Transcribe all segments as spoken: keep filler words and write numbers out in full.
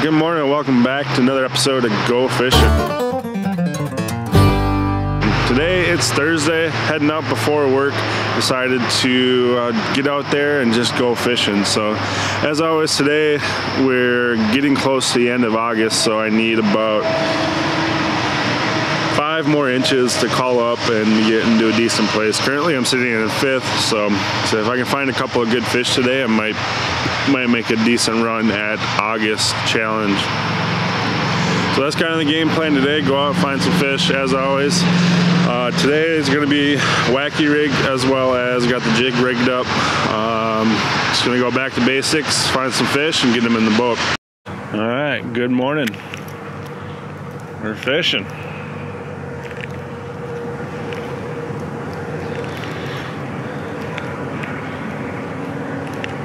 Good morning and welcome back to another episode of Go Fishing. Today it's Thursday, heading out before work. Decided to uh, get out there and just go fishing. So as always today, we're getting close to the end of August, so I need about five more inches to call up and get into a decent place. Currently I'm sitting in fifth, so, so if I can find a couple of good fish today, I might might make a decent run at August challenge. So that's kind of the game plan today. Go out, find some fish as always. Uh, today is going to be wacky rig, as well as got the jig rigged up. Um, just going to go back to basics, find some fish and get them in the boat. All right, good morning. We're fishing.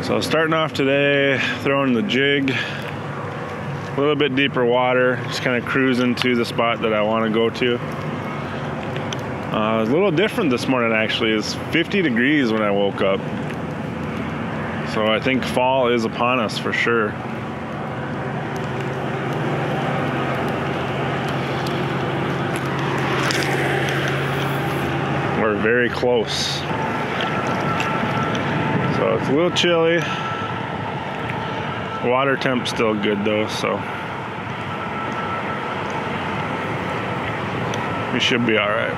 So starting off today, throwing the jig, a little bit deeper water, just kind of cruising to the spot that I want to go to. Uh, it's a little different this morning actually. It's fifty degrees when I woke up. So I think fall is upon us for sure. We're very close. So it's a little chilly. Water temp's still good though, so we should be all right.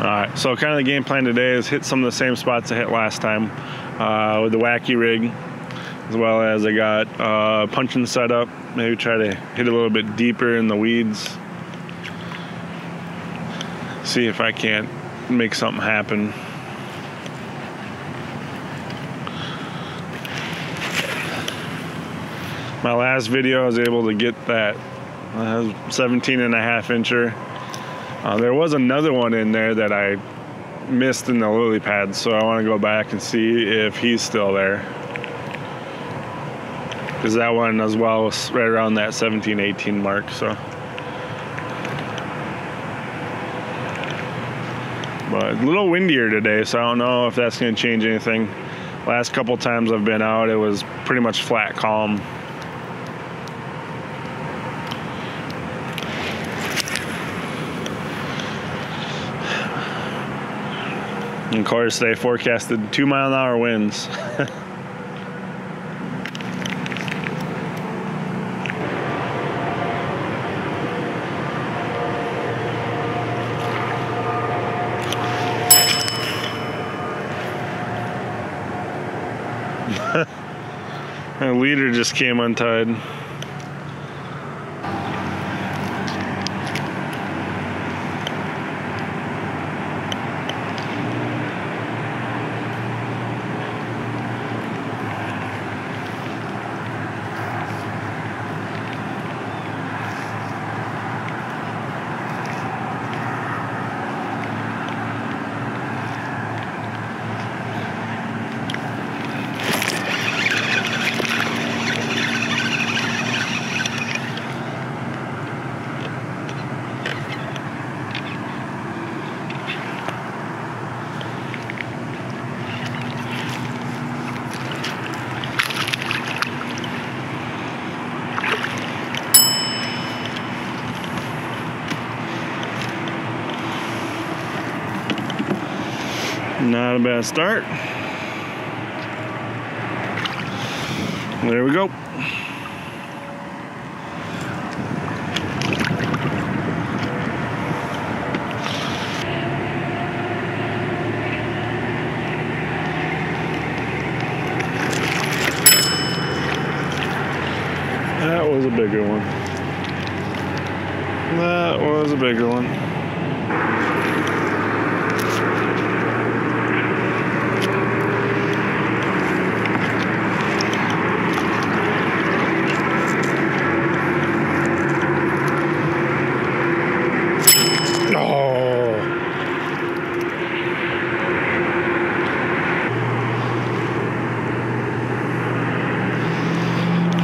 All right, so kind of the game plan today is hit some of the same spots I hit last time uh, with the wacky rig, as well as I got uh, punching set up. Maybe try to hit a little bit deeper in the weeds. See if I can't make something happen. My last video, I was able to get that uh, seventeen and a half incher. Uh, there was another one in there that I missed in the lily pad, so I want to go back and see if he's still there. Because that one as well was right around that seventeen, eighteen mark, so. But a little windier today, so I don't know if that's gonna change anything. Last couple times I've been out, it was pretty much flat calm. And of course, they forecasted two mile an hour winds. My leader just came untied. Not a bad start. There we go. That was a bigger one. That was a bigger one.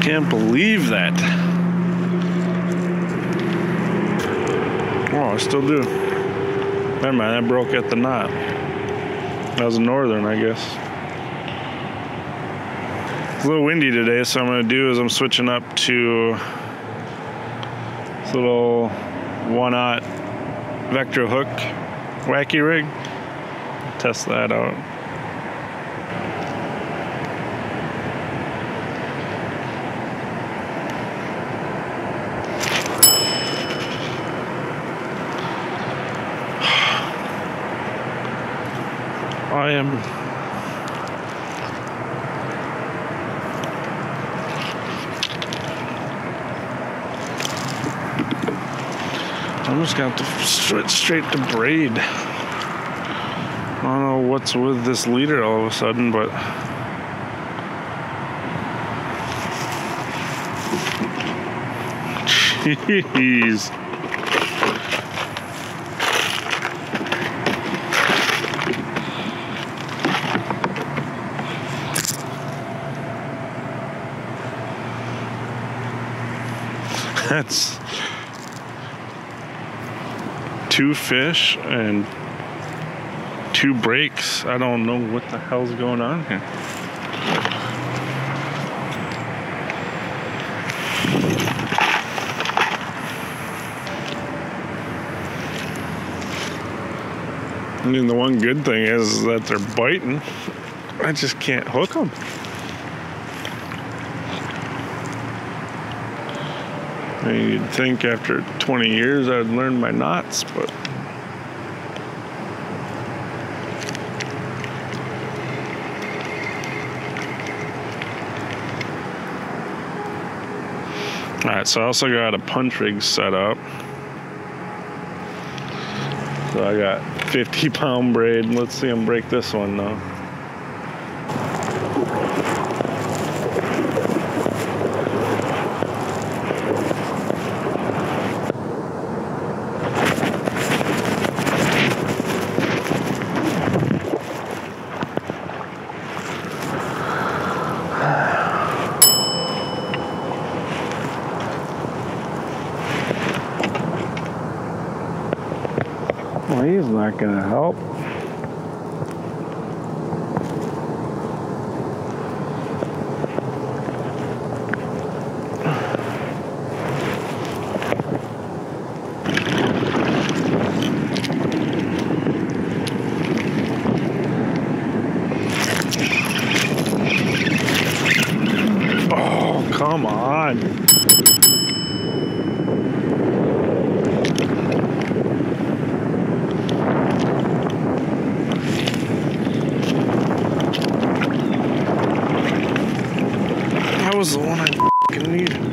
Can't believe that. Oh, I still do. Never mind, that broke at the knot. That was a northern, I guess. It's a little windy today, so I'm gonna do is I'm switching up to this little one aught Vector hook wacky rig. Test that out. I am I'm just gonna have to switch straight to braid. I don't know what's with this leader all of a sudden, but jeez. That's two fish and two breaks. I don't know what the hell's going on here. I mean, the one good thing is that they're biting. I just can't hook them. You'd think after twenty years I'd learn my knots, but alright, so I also got a punch rig set up. So I got fifty pound braid. Let's see them break this one now. Well, he's not going to help. Oh, come on. Was the one I f***ing needed.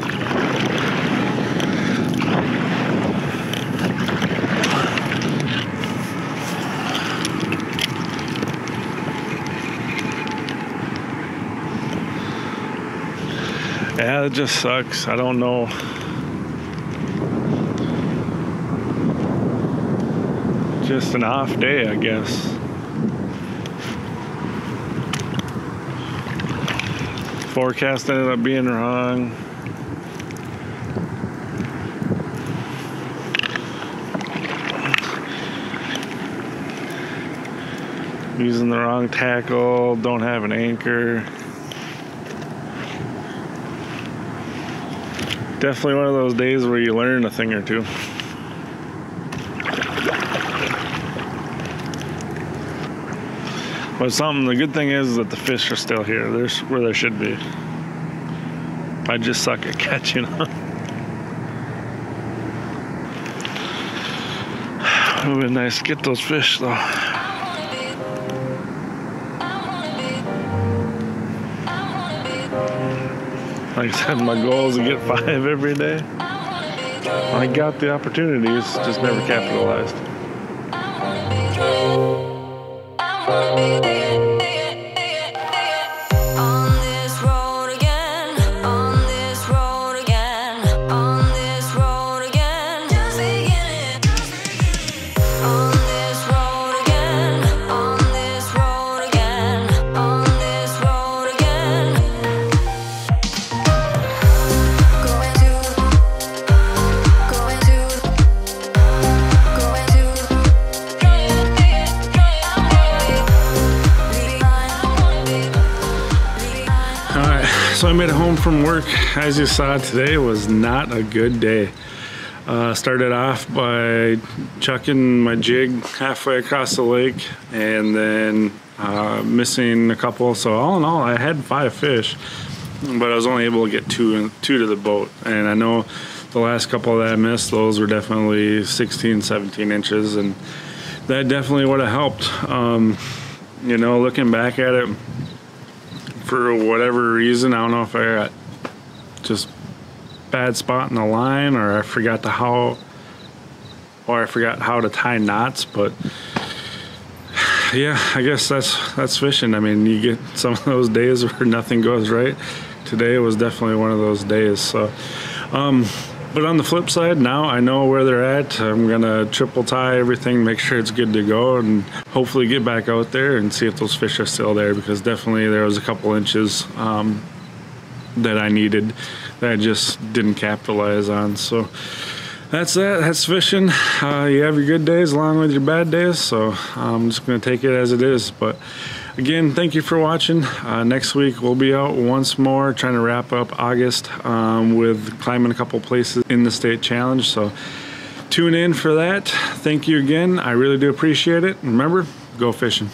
Yeah, it just sucks. I don't know. Just an off day, I guess. Forecast ended up being wrong. Using the wrong tackle, don't have an anchor. Definitely one of those days where you learn a thing or two. But something, the good thing is that the fish are still here. They're where they should be. I just suck at catching them. It would be nice to get those fish though. Like I said, my goal is to get five every day. I got the opportunities, just never capitalized. Thank you. So I made it home from work. As you saw, today was not a good day. Uh, started off by chucking my jig halfway across the lake and then uh, missing a couple. So all in all, I had five fish, but I was only able to get two, two to the boat. And I know the last couple that I missed, those were definitely sixteen, seventeen inches, and that definitely would have helped. Um, you know, looking back at it, for whatever reason, I don't know if I got just bad spot in the line, or I forgot to how, or I forgot how to tie knots. But yeah, I guess that's that's fishing. I mean, you get some of those days where nothing goes right. Today was definitely one of those days. So, um, but on the flip side, now I know where they're at. I'm gonna triple tie everything, make sure it's good to go, and hopefully get back out there and see if those fish are still there, because definitely there was a couple inches um, that I needed that I just didn't capitalize on. So that's that, that's fishing. Uh, you have your good days along with your bad days, so I'm just gonna take it as it is. But again, thank you for watching. Uh, next week we'll be out once more, trying to wrap up August um, with climbing a couple places in the state challenge. So tune in for that. Thank you again. I really do appreciate it. Remember, go fishing.